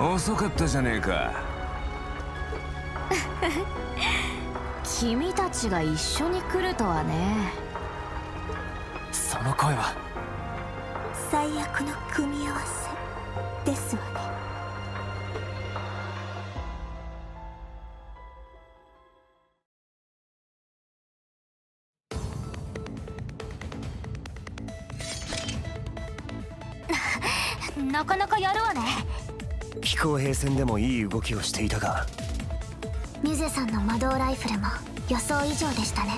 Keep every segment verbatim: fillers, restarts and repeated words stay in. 遅かったじゃねえか。君たちが一緒に来るとはね。その声は最悪の組み合わせですわね。なかなかやるわね。気候兵戦でもいい動きをしていたが、ミゼさんの魔導ライフルも予想以上でしたね。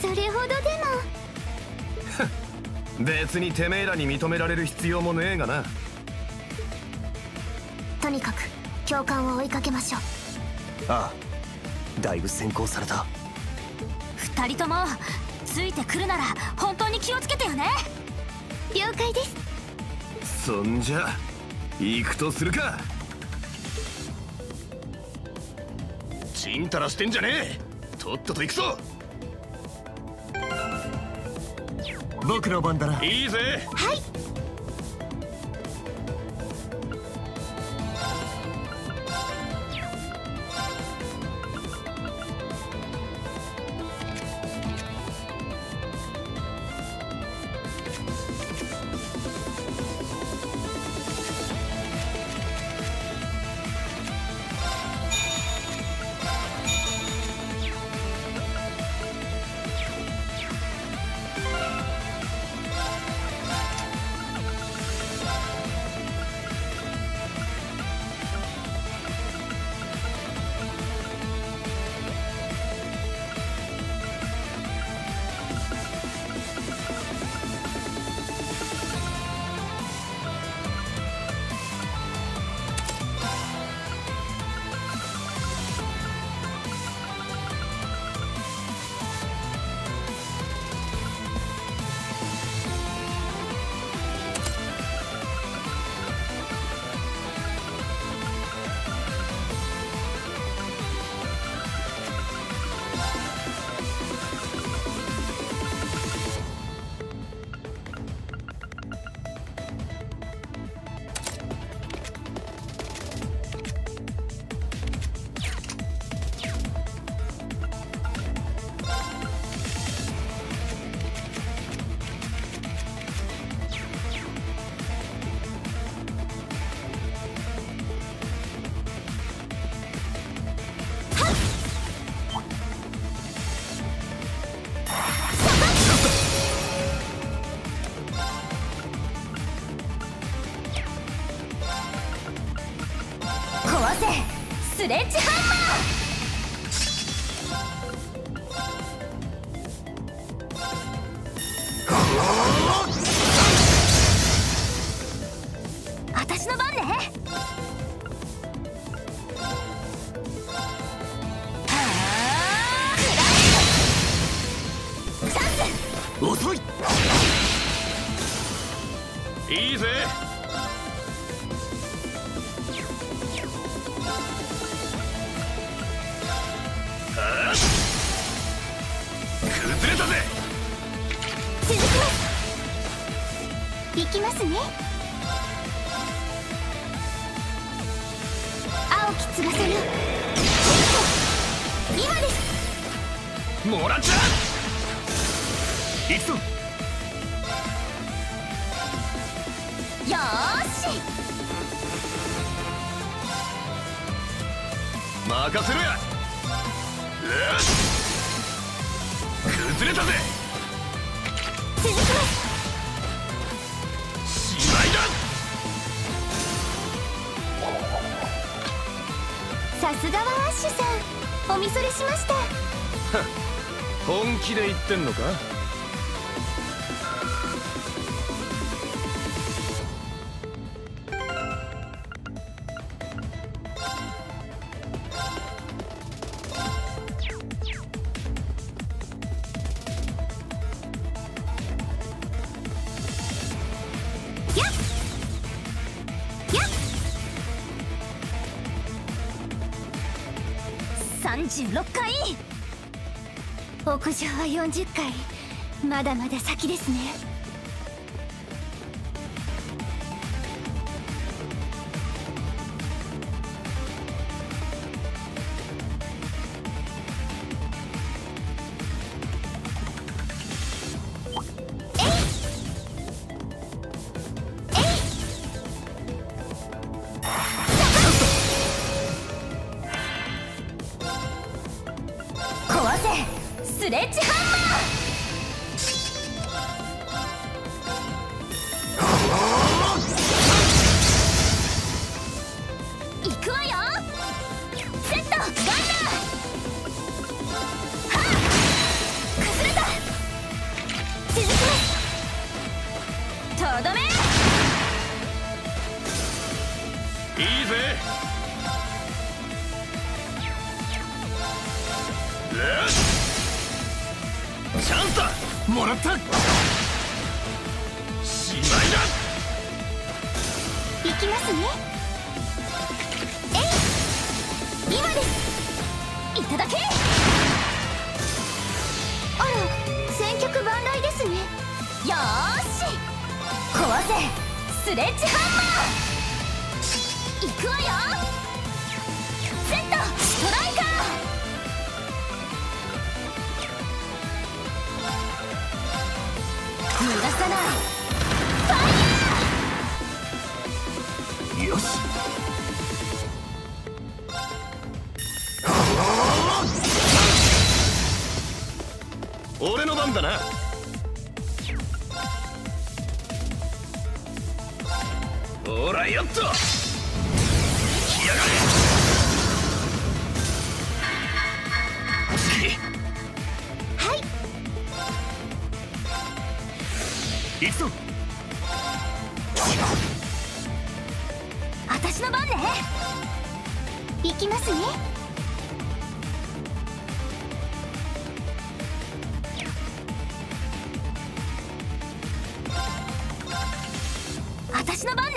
それほどでも別にてめえらに認められる必要もねえがな。とにかく教官を追いかけましょう。ああ、だいぶ先行された。二人ともついてくるなら本当に気をつけてよね。了解です。そんじゃ行くとするか。ちんたらしてんじゃねえ。とっとと行くぞ。僕の番だな。いいぜ。はい。スレッジハンマー！崩れたぜ。主さん、お見それしました。本気で言ってんのか？さんじゅうろっかい、屋上はよんじゅっかい、まだまだ先ですね。スレッジハンマー！ いくわよ！ セット！ガンダー！ はぁ！ 崩れた！ 続きます！ とどめ！ いいぜ！ よし！チャンスだ！もらった！しまいだ！行きますね。えい！今です！いただけ！あら、戦局万来ですね。よーし！壊せ！スレッジハンマー！行くわよ！セット！ストライカー！逃がさない！ファイヤー！よし！俺の番だな！ほらよっと！来やがれ！行くぞ！私の番ね。行きますね。私の番ね。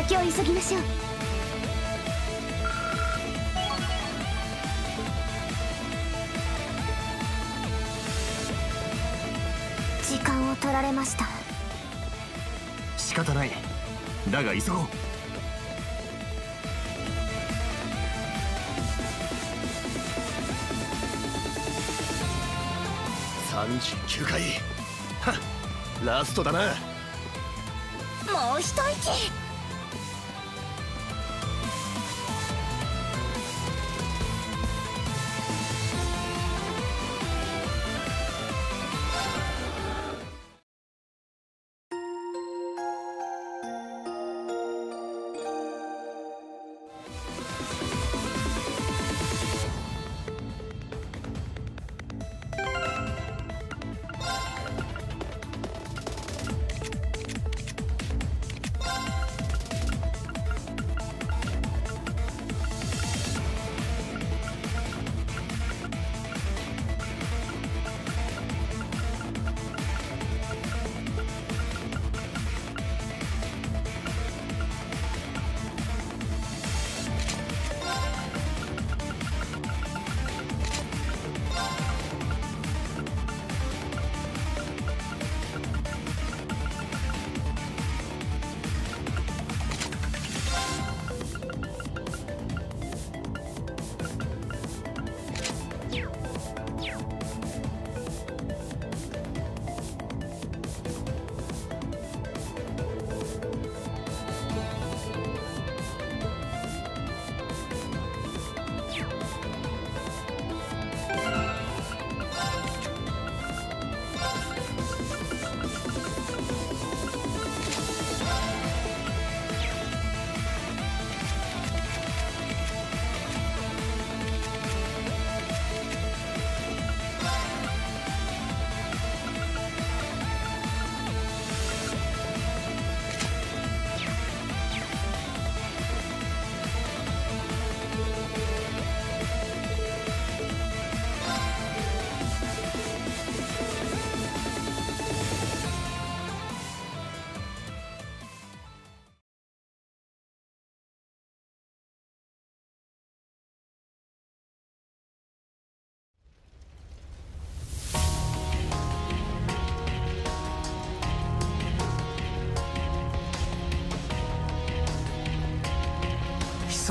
先を急ぎましょう。時間を取られました。仕方ない。だが急ごう。さんじゅうきゅうかい。はっ、ラストだな。もう一息。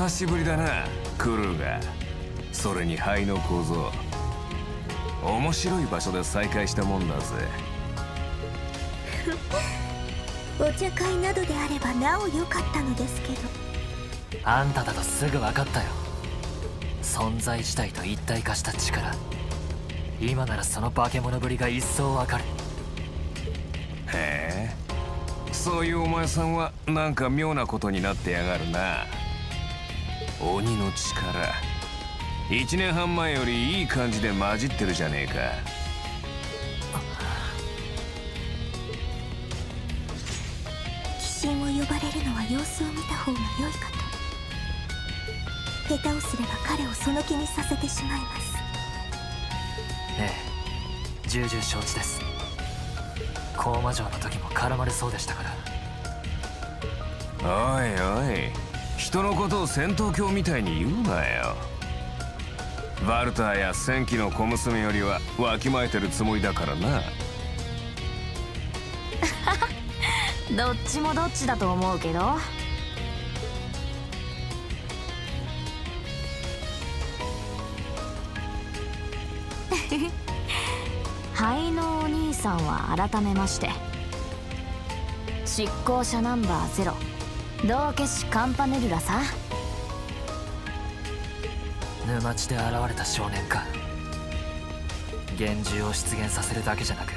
久しぶりだなクルーが。それに肺の構造、面白い場所で再会したもんだぜ。お茶会などであればなお良かったのですけど。あんただとすぐ分かったよ。存在自体と一体化した力。今ならその化け物ぶりが一層わかる。へえ、そういうお前さんはなんか妙なことになってやがるな。鬼の力、いちねんはん前よりいい感じで混じってるじゃねえか。鬼神を呼ばれるのは様子を見た方が良いかと。下手をすれば彼をその気にさせてしまいます。ええ、重々承知です。高魔城の時も絡まれそうでしたから。おいおい、人のことを戦闘狂みたいに言うなよ。バルターや戦記の小娘よりはわきまえてるつもりだからな。どっちもどっちだと思うけど。灰のお兄さんは改めまして、執行者ナンバーゼロ道化師カンパネルラさん。沼地で現れた少年か。幻獣を出現させるだけじゃなく、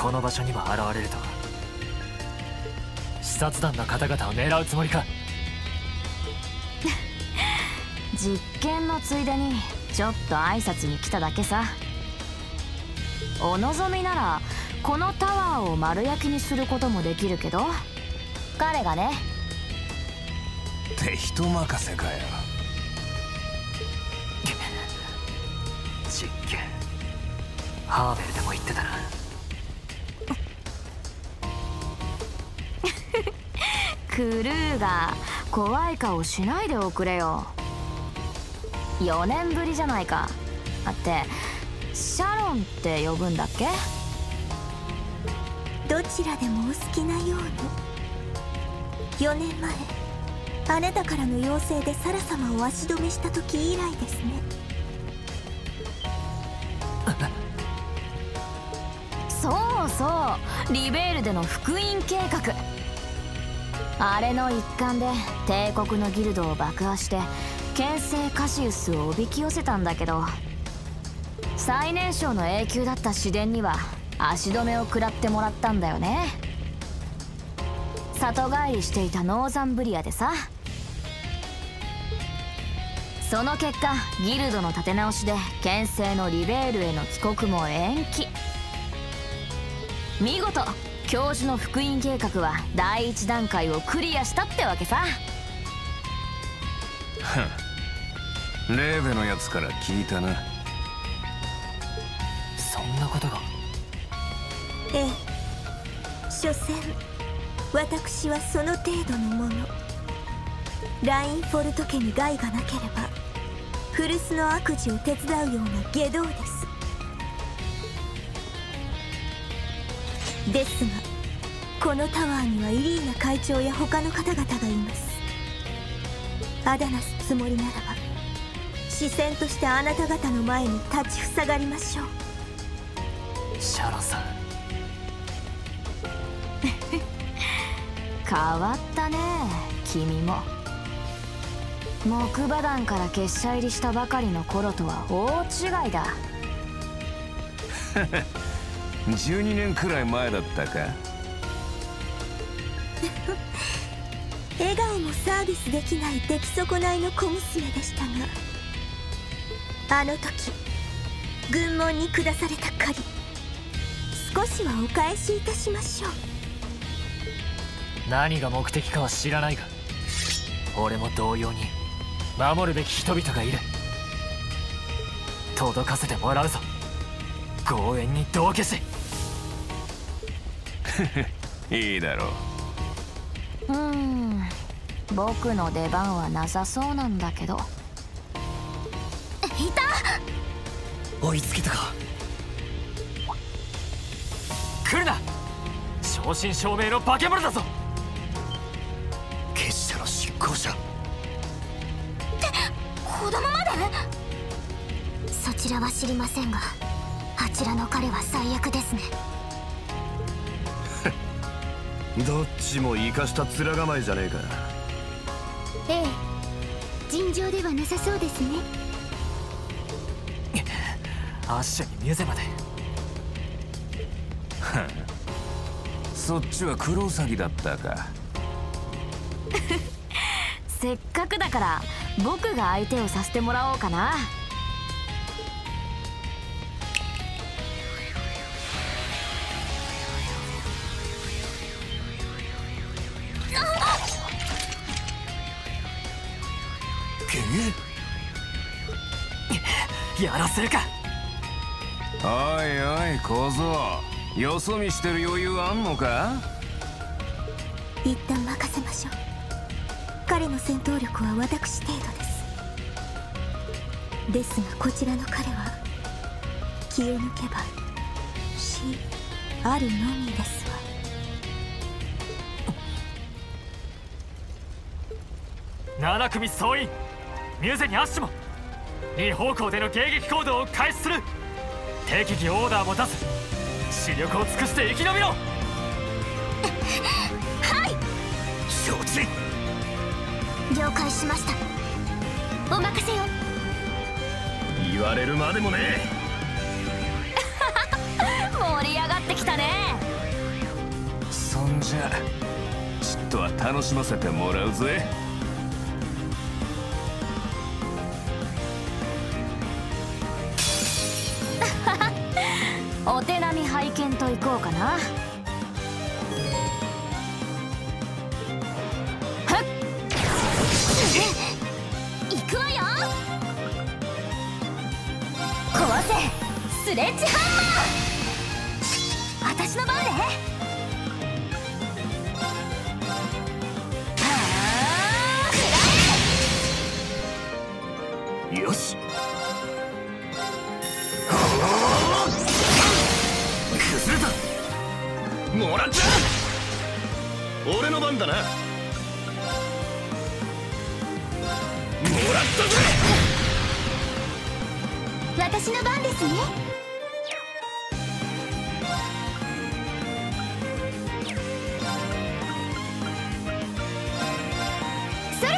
この場所にも現れるとは。視察団の方々を狙うつもりか。実験のついでにちょっと挨拶に来ただけさ。お望みならこのタワーを丸焼きにすることもできるけど、彼がね。って人任せかよ。実験、ハーベルでも言ってたな。クルーが怖い顔しないでおくれよ。よねんぶりじゃないか。あってシャロンって呼ぶんだっけ。どちらでもお好きなように。よねんまえあなたからの要請でサラ様を足止めした時以来ですね。そうそう、リベールでの福音計画、あれの一環で帝国のギルドを爆破して剣聖カシウスをおびき寄せたんだけど、最年少の永久だった紫殿には足止めを食らってもらったんだよね。里帰りしていたノーザンブリアでさ。その結果ギルドの立て直しで剣聖のリベールへの帰国も延期。見事教授の復員計画は第一段階をクリアしたってわけさ。ふん、レーベのやつから聞いたな。そんなことが。ええ、所詮私はその程度のもの。ラインフォルト家に害がなければ古巣の悪事を手伝うような外道です。ですがこのタワーにはイリーナ会長や他の方々がいます。あだなすつもりならば視線としてあなた方の前に立ちふさがりましょう。シャロンさん変わったね、君も。木馬団から結社入りしたばかりの頃とは大違いだ。じゅうにねんくらい前だったか。笑顔もサービスできない出来損ないの小娘でしたが、あの時軍門に下された借り、少しはお返しいたしましょう。何が目的かは知らないが、俺も同様に守るべき人々がいる。届かせてもらうぞ、強引に道化師。いいだろう。うーん、僕の出番はなさそうなんだけど。いた、追いつきとか。来るな、正真正銘の化け物だぞ。結社の執行者、ちらは知りませんが、あちらの彼は最悪ですね。どっちも生かした面構えじゃねえか。ええ、尋常ではなさそうですね。アッシャにミュゼまで。そっちはクロウサギだったか。せっかくだから僕が相手をさせてもらおうかな。やらせるか。おいおい小僧、よそ見してる余裕あんのか。一旦任せましょう。彼の戦闘力は私程度です。ですがこちらの彼は気を抜けば死あるのみですわ。なな組総員、ミューゼにアッシュもに方向での迎撃行動を開始する。適宜オーダーも出す。視力を尽くして生き延びろ。はい、承知。了解しました。お任せよ。言われるまでもね盛り上がってきたね。そんじゃちっとは楽しませてもらうぜ。お手並み拝見といこうかな。いくわよ。壊せスレッジハンマー。私の番ね。はーくらえ。よし。もらっちゃう。俺の番だな。もらったぜ。私の番ですね。それ。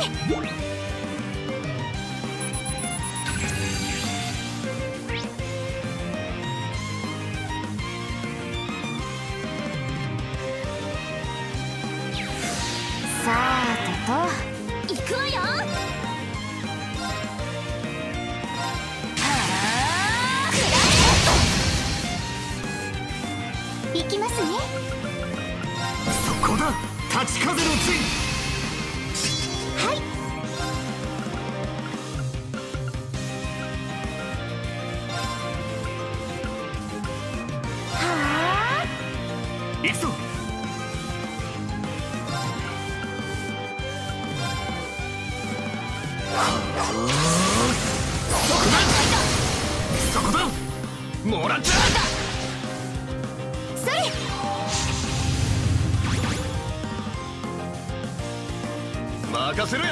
任せるや。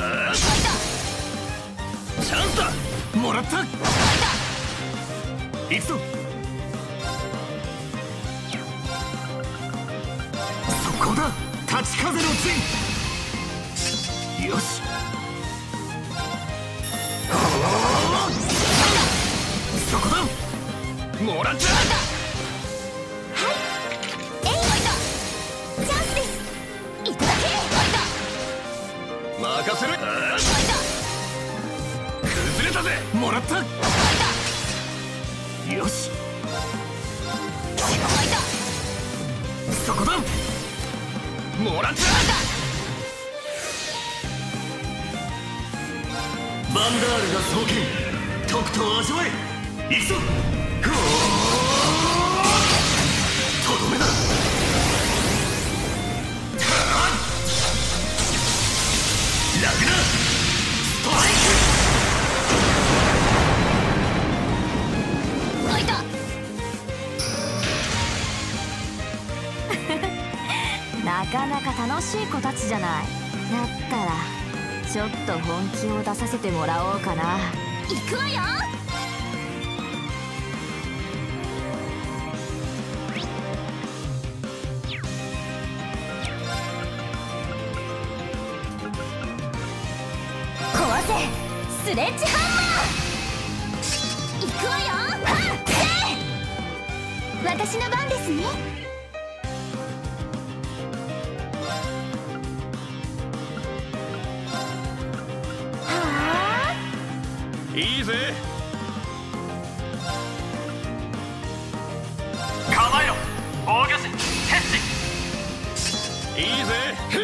ああ、チャンスだ。もらった。行くぞ。そこだ、立ち風の杖。よし。そこだ、もらった。崩れたぜ。もらった。よし。そこだ、もらった。バンダールが送金、とくと味わえ。行くぞ。とどめだ。ラグナストライク。開いた。なかなか楽しい子たちじゃない。だったらちょっと本気を出させてもらおうかな。行くわよ。壊せスレッジハンマー。行くわよ。はっ、私の番ですね。いいぜ。構えろ防御士ヘッジ。いいぜ。ふう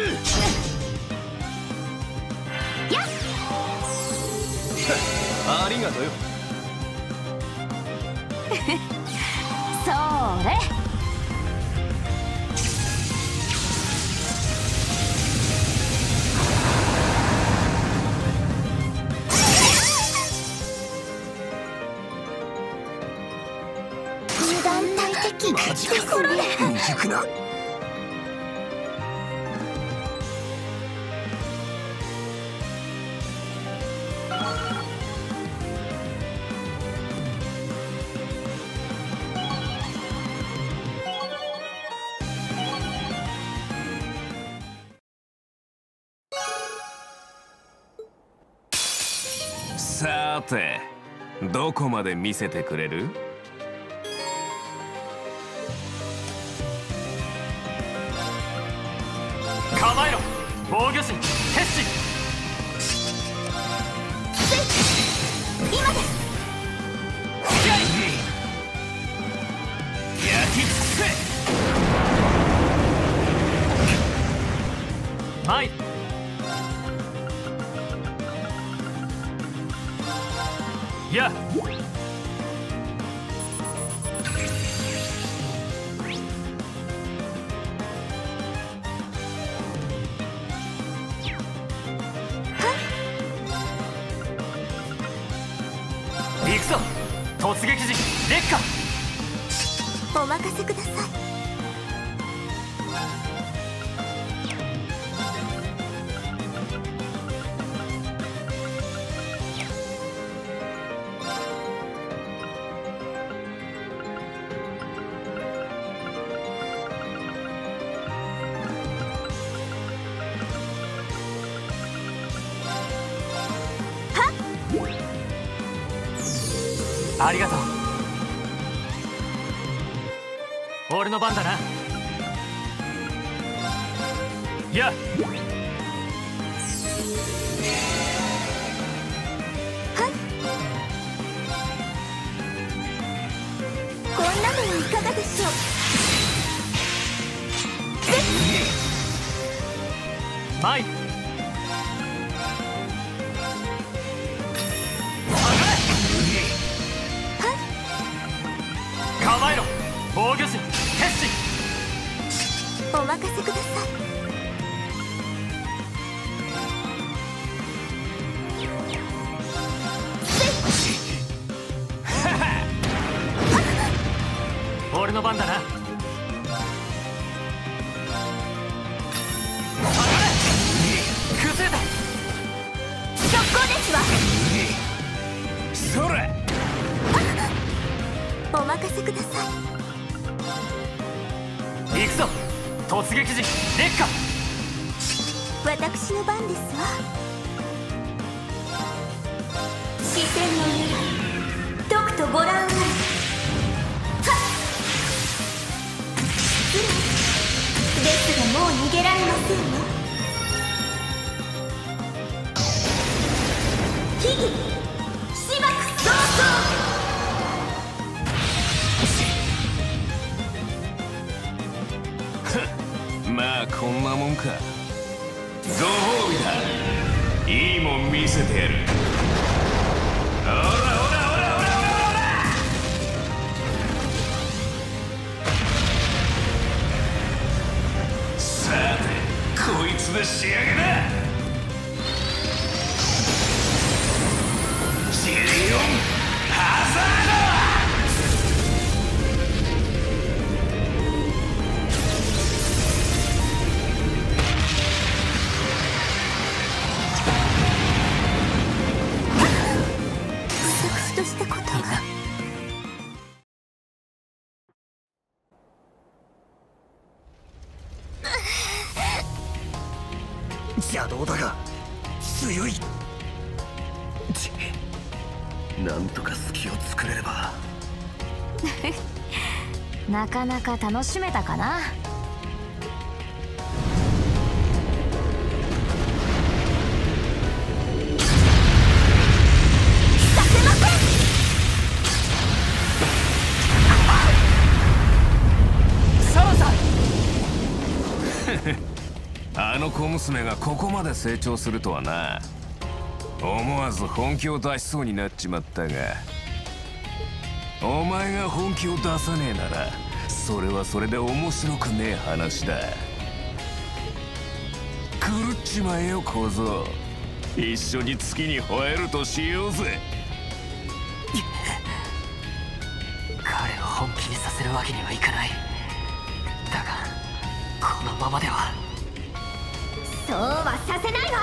やっありがとよそれマジかこれ。未熟な。さて、どこまで見せてくれる？構えろ防御神決死。今です。焼き尽くせ。はい。いや。行くぞ突撃時劣化。お任せください。はっありがとう。俺の番だな。やっはいこんなのいかがでしょう。マイ構えろ防御神決死。お任せください俺の番だな。崩れた速攻ですわ。それお任せください。行くぞ突撃時劣化。私の番ですわ。視線の未来とくとご覧あれ。はっですがもう逃げられませんわ。秘技まあこんなもんか。ご褒美だ。いいもん見せてやる。ほらほらほらほらほらさてこいつで仕上げだ。ジェリオンハザード。邪道だが強い。なんとか隙を作れればなかなか楽しめたかな。あの小娘がここまで成長するとはな。思わず本気を出しそうになっちまったが、お前が本気を出さねえならそれはそれで面白くねえ話だ。狂っちまえよ小僧、一緒に月に吠えるとしようぜ。彼を本気にさせるわけにはいかない。だがこのままでは。そうはさせないわ。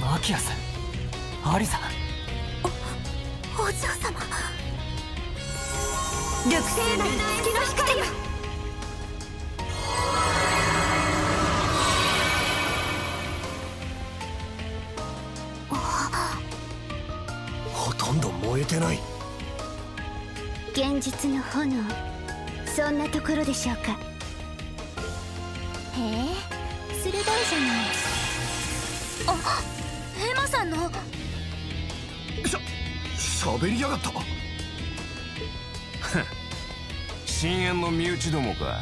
マキアさん、アリさん、お、お嬢様、ルクセルナに月の光よ。ほとんど燃えてない。現実の炎、そんなところでしょうか。へえ、鋭いじゃない。あっ、エマさんのしゃ喋りやがった。深淵の身内どもか。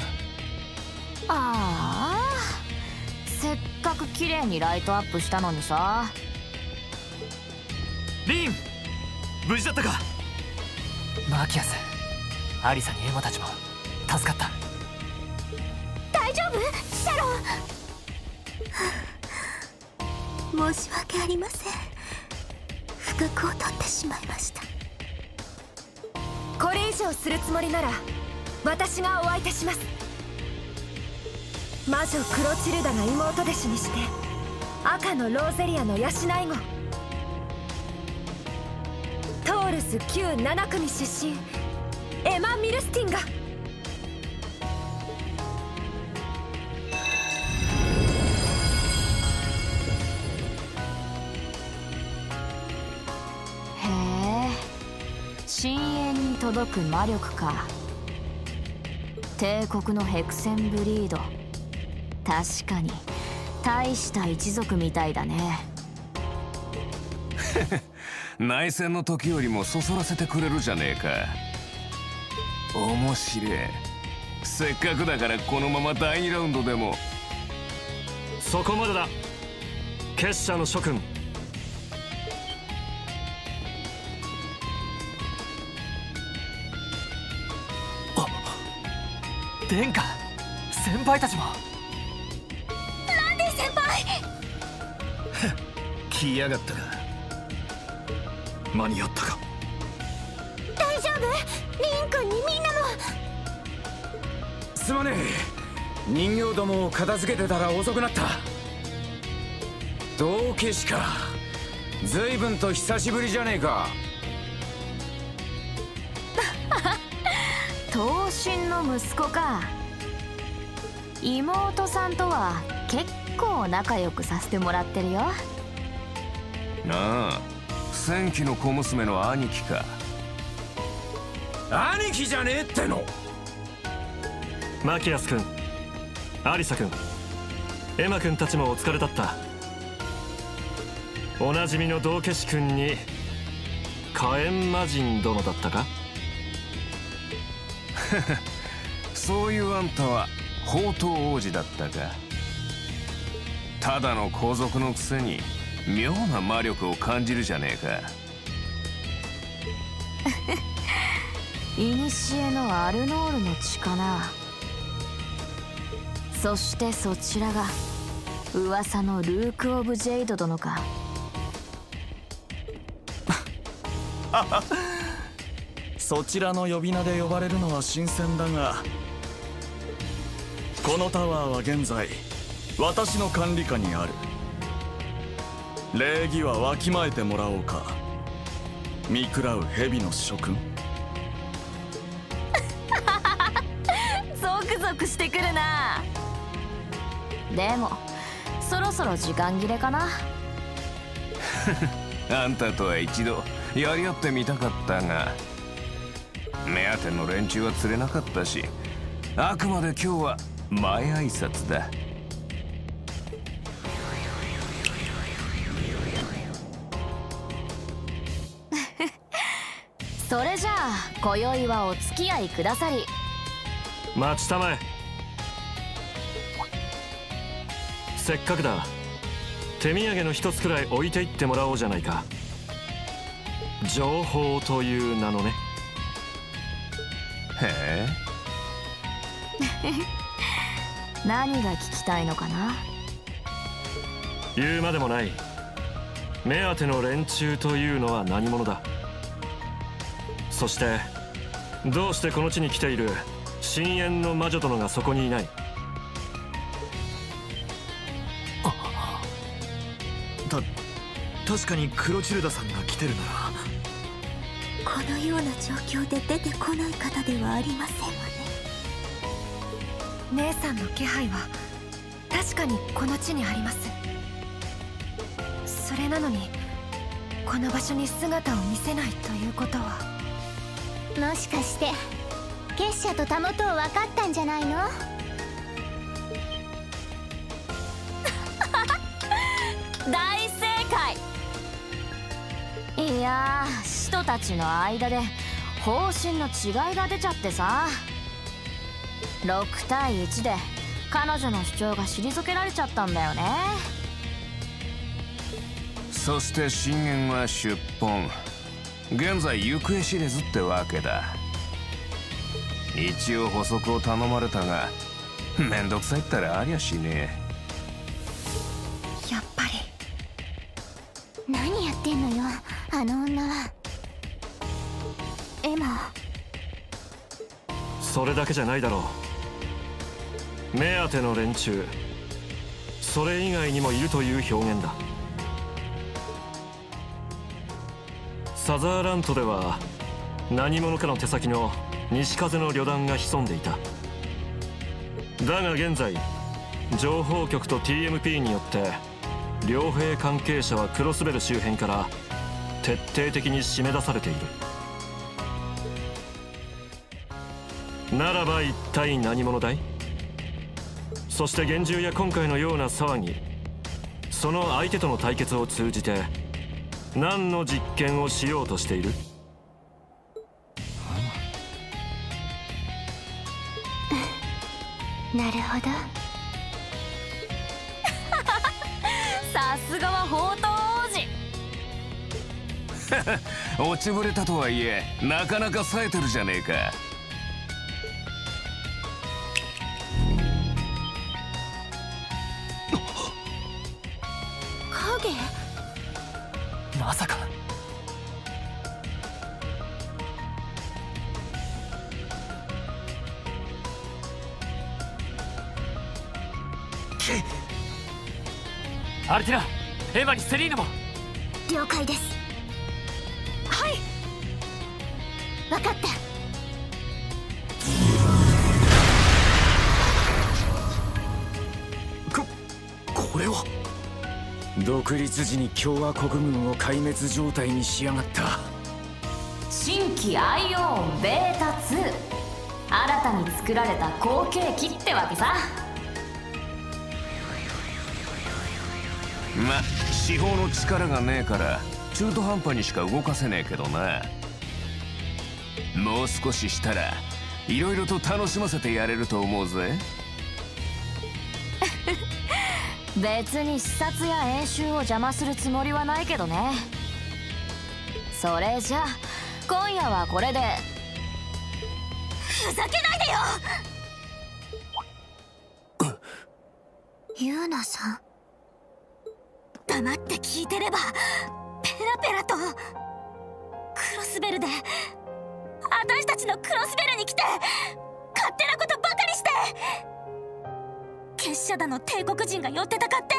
ああ、せっかく綺麗にライトアップしたのにさ。リン、無事だったか。マキアス、アリサにエマたちも助かった。大丈夫シャロン。申し訳ありません、不覚を取ってしまいました。これ以上するつもりなら私がお相手します。魔女クロチルダが妹弟子にして赤のローゼリアの養い子トールス旧なな組出身エマ・ミルスティンが。深淵に届く魔力か。帝国のヘクセンブリード、確かに大した一族みたいだね。内戦の時よりもそそらせてくれるじゃねえか。面白い。せっかくだからこのままだいにラウンドでも。そこまでだ結社の諸君。殿下、先輩たちも。ランディ先輩。来やがったか。間に合ったか。大丈夫、リン君にみんなも。すまねえ、人形どもを片付けてたら遅くなった。道化師か、随分と久しぶりじゃねえか。刀身の息子か。妹さんとは結構仲良くさせてもらってるよ。ああ、千機の小娘の兄貴か。兄貴じゃねえっての。マキアス君、アリサ君、エマ君たちもお疲れだった。おなじみの道化師君に火炎魔人殿だったか。そういうあんたは宝刀王子だったか。ただの皇族のくせに妙な魔力を感じるじゃねえか。いにしえのアルノールの血かな。そしてそちらが噂のルーク・オブ・ジェイド殿か。そちらの呼び名で呼ばれるのは新鮮だが、このタワーは現在私の管理下にある。礼儀はわきまえてもらおうか、見くらう蛇の諸君。ゾクゾクしてくるな。でもそろそろ時間切れかな。あんたとは一度やり合ってみたかったが、目当ての連中は釣れなかったし、あくまで今日は前挨拶だ。それじゃあ今宵はお付き合いくださり。待ちたまえ。せっかくだ、手土産の一つくらい置いていってもらおうじゃないか。情報という名のね。へえ。何が聞きたいのかな。言うまでもない。目当ての連中というのは何者だ。そしてどうしてこの地に来ている深淵の魔女殿がそこにいない。あ、た確かにクロチルダさんが来てるなら。このような状況で出てこない方ではありませんわね。姉さんの気配は確かにこの地にあります。それなのにこの場所に姿を見せないということは、もしかして結社とたもとを分かったんじゃないの？大正解。いやー、使徒たちの間で方針の違いが出ちゃってさ、ろくたいいちで彼女の主張が退けられちゃったんだよね。そして深淵は出奔、現在行方知れずってわけだ。一応補足を頼まれたが、めんどくさいったらありゃしねえ。やっぱり。何やってんのよ、あの女は。エマ。それだけじゃないだろう。目当ての連中、それ以外にもいるという表現だ。サザーラントでは何者かの手先の西風の旅団が潜んでいた。だが現在情報局と ティーエムピー によって両兵関係者はクロスベル周辺から徹底的に締め出されている。ならば一体何者だい。そして幻獣や今回のような騒ぎ、その相手との対決を通じて何の実験をしようとしている？なるほど。さすがは宝刀王子。落ちぶれたとはいえなかなか冴えてるじゃねえか。影？まさか。アルティナ、エマにセリーヌも。了解です。はい、分かった。独立時に共和国軍を壊滅状態にしやがった。新規アイオーンベータツー、新たに作られた後継機ってわけさ。ま、四方の力がねえから中途半端にしか動かせねえけどな。もう少ししたらいろいろと楽しませてやれると思うぜ。別に視察や演習を邪魔するつもりはないけどね。それじゃあ今夜はこれで。ふざけないでよ。ユーナさん、黙って聞いてればペラペラとクロスベルで私たちのクロスベルに来て勝手なことばかりして、結社だの帝国人が寄ってたかって、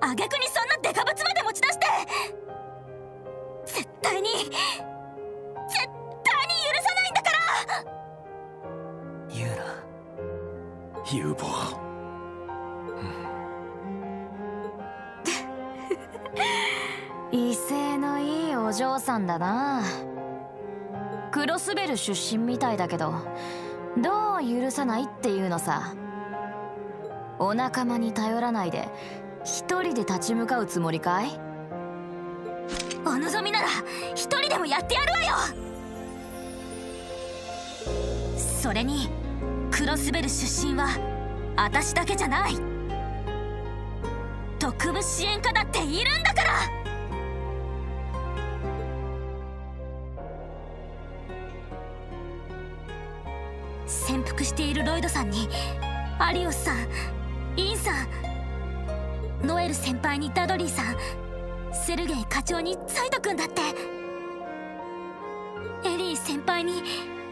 挙句にそんなデカブツまで持ち出して、絶対に絶対に許さないんだから。ユーラ有望、うん、威勢のいいお嬢さんだな。クロスベル出身みたいだけど、どう許さないっていうのさ。お仲間に頼らないで一人で立ち向かうつもりかい？お望みなら一人でもやってやるわよ。それにクロスベル出身は私だけじゃない。特務支援課だっているんだから。潜伏しているロイドさんにアリオスさん、インさん、ノエル先輩にダドリーさん、セルゲイ課長にサイト君だって、エリー先輩に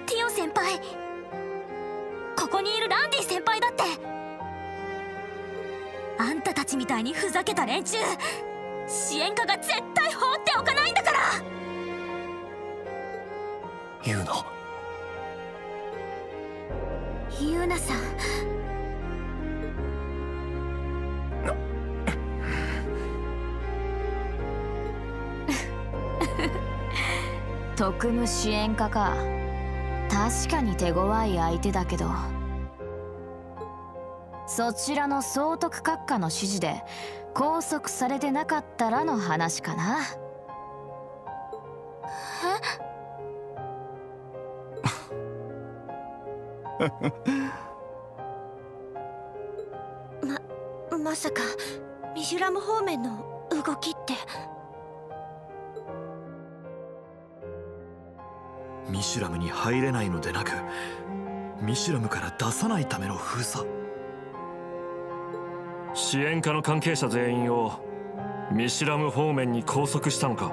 ティオ先輩、ここにいるランディ先輩だって。あんたたちみたいにふざけた連中、支援課が絶対放っておかないんだから。ユーナ、ユーナさん、特務支援課か。確かに手強い相手だけど、そちらの総督閣下の指示で拘束されてなかったらの話かな。えままさかミシュラム方面の動きって。ミシュラムに入れないのでなく、ミシュラムから出さないための封鎖。支援課の関係者全員をミシュラム方面に拘束したのか。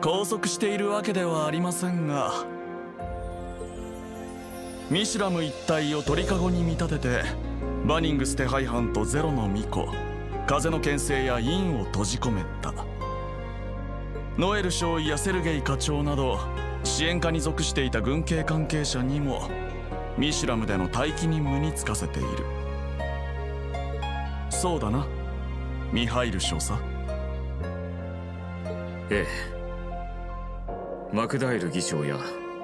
拘束しているわけではありませんが、ミシュラム一帯を鳥かごに見立てて、バニングス手配犯とゼロの巫女、風の牽制や陰を閉じ込めた。ノエル少尉やセルゲイ課長など支援課に属していた軍系関係者にもミシュラムでの待機任務に就かせている。そうだな、ミハイル少佐。ええ、マクダイル議長や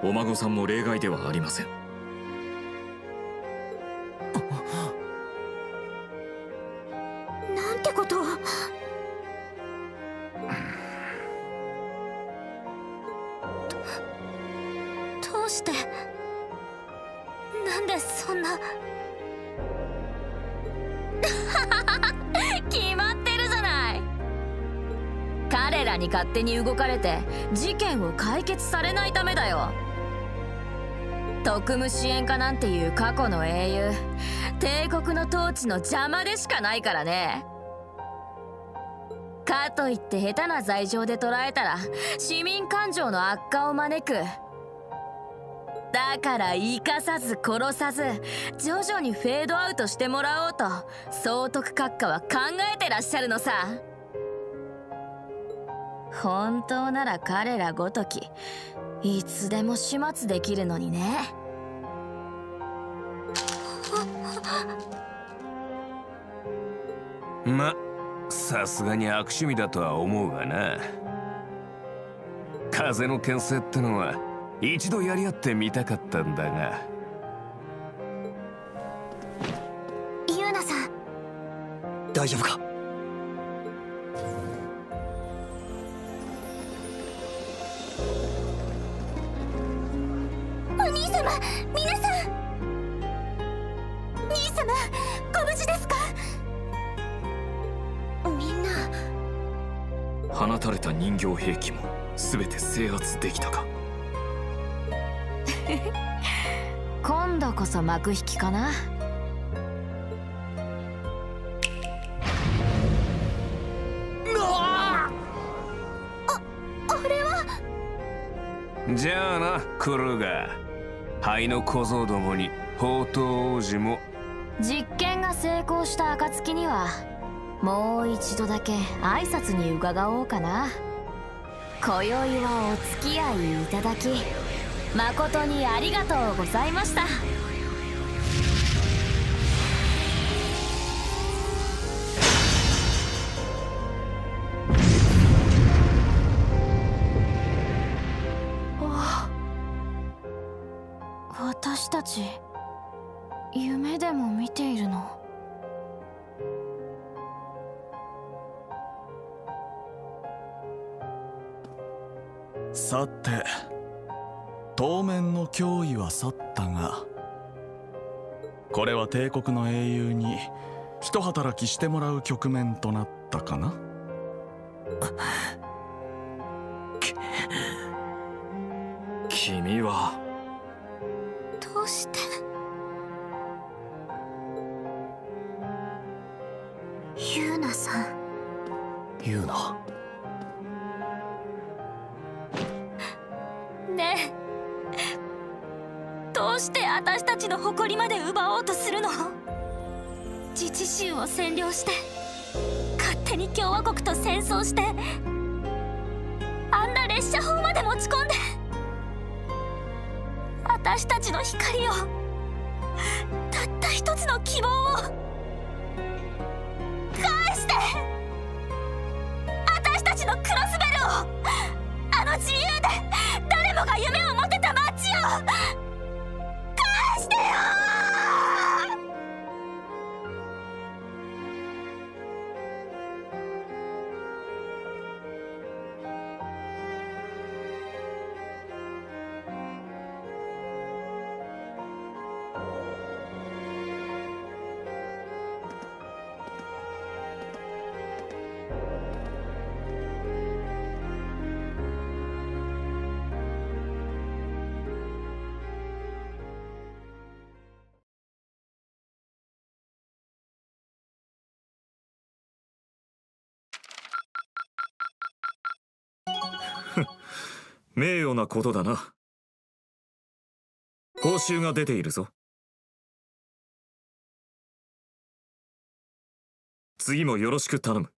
お孫さんも例外ではありません。勝手に動かれて事件を解決されないためだよ。特務支援課なんていう過去の英雄、帝国の統治の邪魔でしかないからね。かといって下手な罪状で捕らえたら市民感情の悪化を招く。だから生かさず殺さず徐々にフェードアウトしてもらおうと総督閣下は考えてらっしゃるのさ。本当なら彼らごときいつでも始末できるのにね。ま、さすがに悪趣味だとは思うがな。風の牽制ってのは一度やり合ってみたかったんだが。ユーナさん、大丈夫か？皆さん、兄様ご無事ですか？みんな。放たれた人形兵器も全て制圧できたか。今度こそ幕引きかな。お、俺はじゃあな、クルーガー。灰の小僧どもに宝刀王子も。実験が成功した暁にはもう一度だけ挨拶に伺おうかな。今宵はお付き合いいただき誠にありがとうございました。私たち夢でも見ているの？さて当面の脅威は去ったが、これは帝国の英雄に一働きしてもらう局面となったかな。君はどうして？ユーナさん。ユーナ。ねえ、どうして私たちの誇りまで奪おうとするの？自治州を占領して勝手に共和国と戦争して、あんな列車砲まで持ち込んで私たちの光を、たった一つの希望を返して、私たちのクロスベルを、あの自由で誰もが夢を持てた街を返してよ名誉なことだな。報酬が出ているぞ。次もよろしく頼む。